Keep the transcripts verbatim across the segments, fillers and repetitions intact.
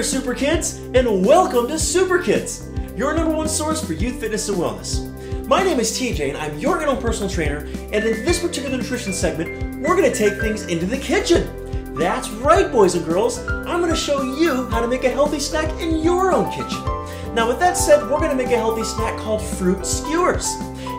there, SooprKIDS, and welcome to SooprKIDS, your number one source for youth fitness and wellness. My name is T J, and I'm your own personal trainer, and in this particular nutrition segment, we're going to take things into the kitchen. That's right, boys and girls, I'm going to show you how to make a healthy snack in your own kitchen. Now, with that said, we're going to make a healthy snack called fruit skewers,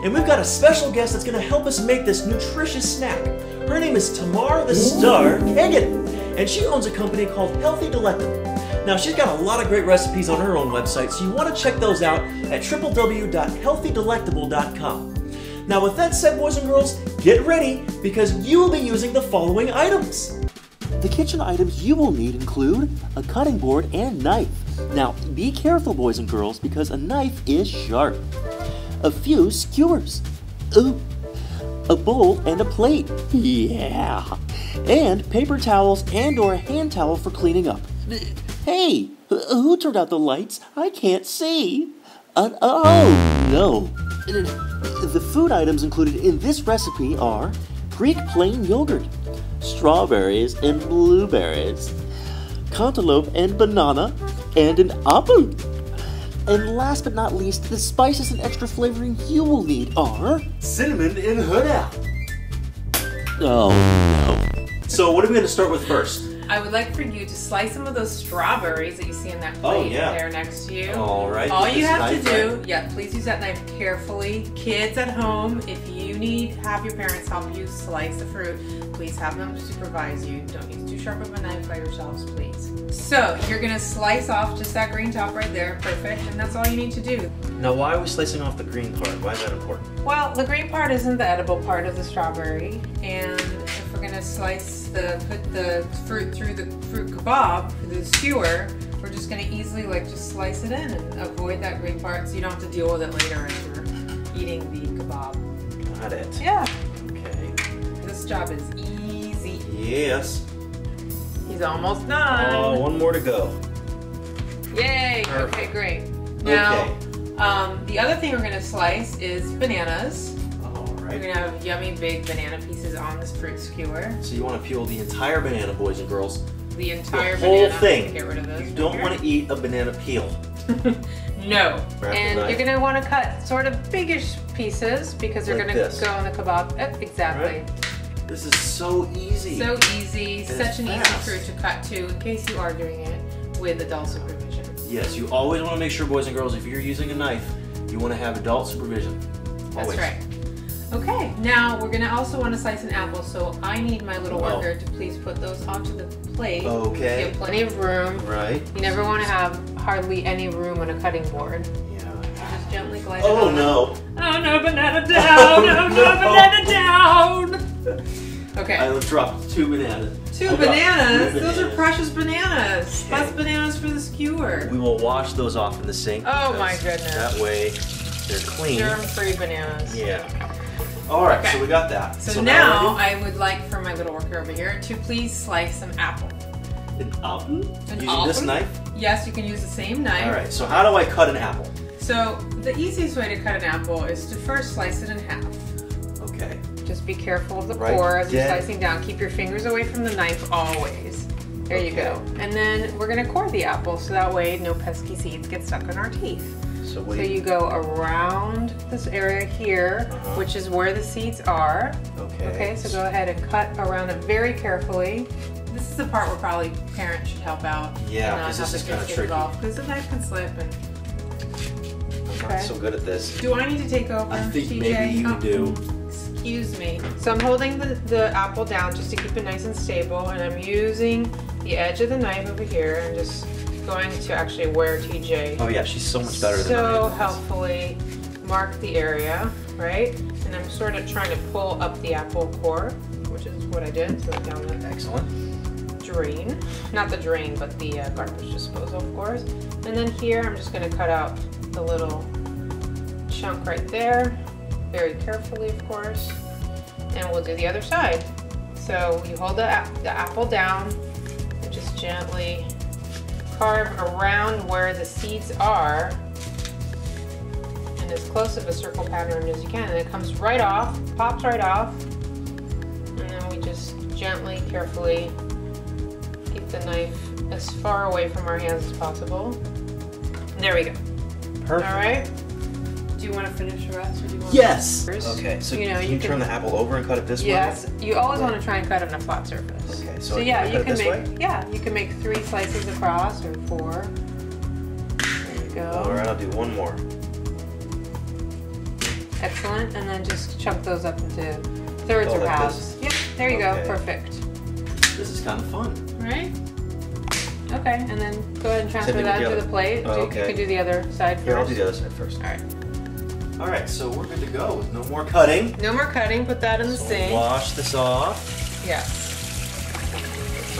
and we've got a special guest that's going to help us make this nutritious snack. Her name is Tamar the Star Kagan, and she owns a company called Healthy Delectable. Now, she's got a lot of great recipes on her own website, so you want to check those out at w w w dot healthy delectable dot com. Now, with that said, boys and girls, get ready, because you will be using the following items. The kitchen items you will need include a cutting board and knife. Now, be careful, boys and girls, because a knife is sharp. A few skewers. Ooh. A bowl and a plate. Yeah. And paper towels and or a hand towel for cleaning up. Hey, who turned out the lights? I can't see. Uh, oh, no. The food items included in this recipe are Greek plain yogurt, strawberries and blueberries, cantaloupe and banana, and an apple. And last but not least, the spices and extra flavoring you will need are cinnamon and hoda. Oh, no. So what are we going to start with first? I would like for you to slice some of those strawberries that you see in that plate oh, yeah. there next to you. All right. All you have to do, right? yeah, please use that knife carefully. Kids at home, if you need have your parents help you slice the fruit, please have them supervise you. Don't use too sharp of a knife by yourselves, please. So you're going to slice off just that green top right there. Perfect. And that's all you need to do. Now, why are we slicing off the green part? Why is that important? Well, the green part isn't the edible part of the strawberry, and if we're going to slice the, put the fruit through the fruit kebab, the skewer, we're just going to easily like just slice it in and avoid that green part so you don't have to deal with it later as you're eating the kebab. Got it. Yeah. Okay. This job is easy. Yes. He's almost done. Oh, one more to go. Yay. Perfect. Okay, great. Now, okay. Um, the other thing we're going to slice is bananas. We're going to have yummy big banana pieces on this fruit skewer. So you want to peel the entire banana, boys and girls. The entire the whole banana. thing. Get rid of those you don't here. want to eat a banana peel. No. Grab and you're going to want to cut sort of biggish pieces because they're like going to this. go in the kebab. Oh, exactly. Right. This is so easy. So easy. This Such an fast. easy fruit to cut to in case you are doing it with adult supervision. Yes, you always want to make sure, boys and girls, if you're using a knife, you want to have adult supervision. Always. That's right. Okay, now we're going to also want to slice an apple, so I need my little wow. worker to please put those onto the plate. Okay. You have plenty of room. Right. You never want to have hardly any room on a cutting board. Yeah. Just gently glide oh, it on. Oh, no. Oh, no, banana down. Oh, no, no, banana down. Okay. I dropped two bananas. Two I bananas? Two bananas. Those are precious bananas. Okay. Less bananas for the skewer. We will wash those off in the sink. Oh, my goodness. That way they're clean. Germ-free bananas. Yeah. All right, okay. So we got that. So, so now, now I would like for my little worker over here to please slice an apple. An apple? An Using apple? this knife? Yes, you can use the same knife. All right, so how do I cut an apple? So the easiest way to cut an apple is to first slice it in half. Okay. Just be careful of the right. core as you're slicing down. Keep your fingers away from the knife always. There okay. you go. And then we're gonna core the apple so that way no pesky seeds get stuck in our teeth. So, so you go around this area here, uh-huh. which is where the seeds are. Okay. Okay, so go ahead and cut around it very carefully. This is the part where probably parents should help out. Yeah, because this is kind of tricky. Because the knife can slip. And... I'm okay. not so good at this. Do I need to take over? I think T J? Maybe you oh. do. Excuse me. So I'm holding the, the apple down just to keep it nice and stable, and I'm using the edge of the knife over here and just going to actually wear T J. Oh yeah, she's so much better than I am. So helpfully mark the area, right? And I'm sort of trying to pull up the apple core, which is what I did. So down the excellent drain, not the drain, but the uh, garbage disposal, of course. And then here, I'm just going to cut out the little chunk right there, very carefully, of course. And we'll do the other side. So you hold the, the apple down and just gently carve around where the seeds are in as close of a circle pattern as you can, and it comes right off, pops right off, and then we just gently, carefully keep the knife as far away from our hands as possible. There we go. Perfect. All right. Do you want to finish the rest, or do you want yes. to? Yes. Okay. So you know, can you, you can turn the apple over and cut it this yes. way. Yes. You always right. want to try and cut it on a flat surface. Okay. So, so yeah, you can make way? yeah you can make three slices across or four. There you go. All right. I'll do one more. Excellent. And then just chunk those up into thirds oh, or like halves. This? Yeah. There you okay. go. Perfect. This is kind of fun. Right. Okay. And then go ahead and transfer so that to the, the plate. Oh, okay. You can do the other side first. Yeah, I'll do the other side first. All right. All right, so we're good to go with no more cutting. No more cutting, put that in the so sink. Wash this off. Yeah.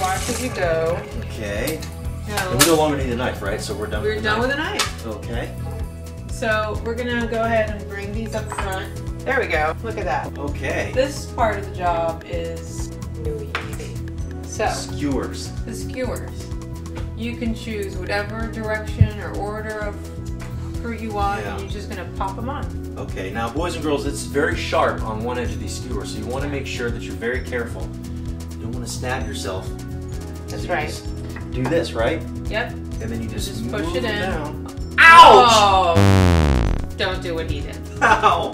Wash as you go. Okay. And we no longer need a knife, right? So we're done we're with the knife. We're done with a knife. Okay. So we're gonna go ahead and bring these up front. There we go, look at that. Okay. This part of the job is really easy. So. Skewers. The skewers. You can choose whatever direction or order of fruit you want, yeah. and you're just going to pop them on. Okay, now boys and girls, it's very sharp on one edge of these skewers, so you want to make sure that you're very careful. You don't want to stab yourself. That's you right. Do this, right? Yep. And then you just, just move push it in. Down. Ouch! Oh, don't do what he did. Ow!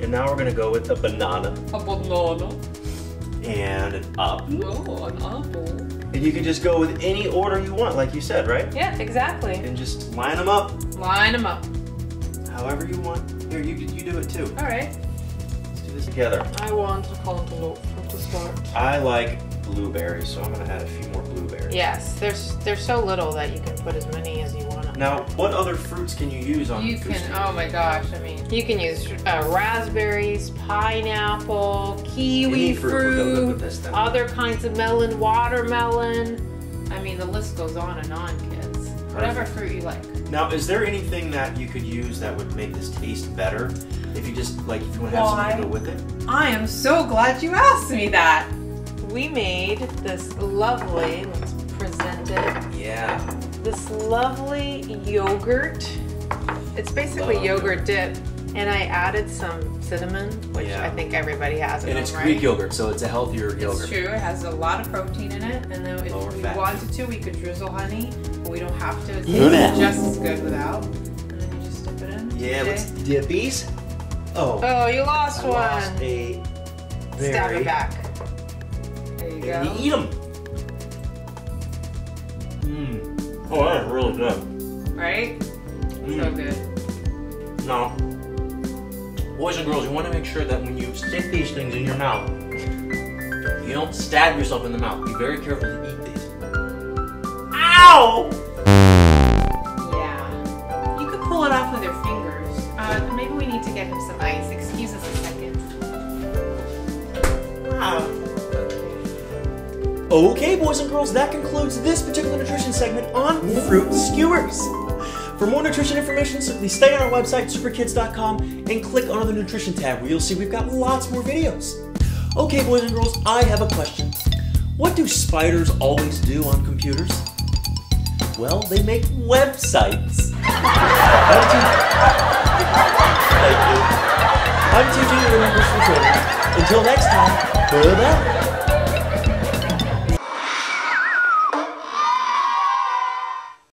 And now we're going to go with a banana. A banana. And an apple. Oh, an apple. And you can just go with any order you want, like you said, right? Yeah, exactly. And just line them up. Line them up. However you want. Here, you you do it too. All right. Let's do this together. I want a cantaloupe from the start. I like blueberries, so I'm gonna add a few more blueberries. Yes, there's there's so little that you can put as many as you want. Now, what other fruits can you use on? You can. Oh my gosh! I mean, you can use uh, raspberries, pineapple, kiwi fruit, fruit with this, other kinds of melon, watermelon. I mean, the list goes on and on, kids. Perfect. Whatever fruit you like. Now, is there anything that you could use that would make this taste better? If you just like, if you want to have Why? something to go with it. I am so glad you asked me that. We made this lovely, let's present it. Yeah. This lovely yogurt. It's basically Love yogurt dip. And I added some cinnamon, which yeah. I think everybody has. At and home, it's Greek right? yogurt, so it's a healthier it's yogurt. It's true. It has a lot of protein in it. And then if Lower we fat. wanted to, we could drizzle honey. But we don't have to. It's just as good without. And then you just dip it in. Yeah, let's dip these. Oh. Oh, you lost I one. Lost a berry. Stab it back. You and you eat them. Mm. Oh, that is really good. Right? Mm. So good. Now, boys and girls, you want to make sure that when you stick these things in your mouth, you don't stab yourself in the mouth. Be very careful to eat these. Ow! Yeah. You could pull it off with your fingers. Uh, maybe we need to get him some ice. Excuse us a second. Wow. Okay, boys and girls, that concludes this particular nutrition segment on fruit skewers. For more nutrition information, simply stay on our website, Super Kids dot com, and click on the nutrition tab where you'll see we've got lots more videos. Okay, boys and girls, I have a question. What do spiders always do on computers? Well, they make websites. I'm T J, remember, from Twitter. Until next time, bye-bye.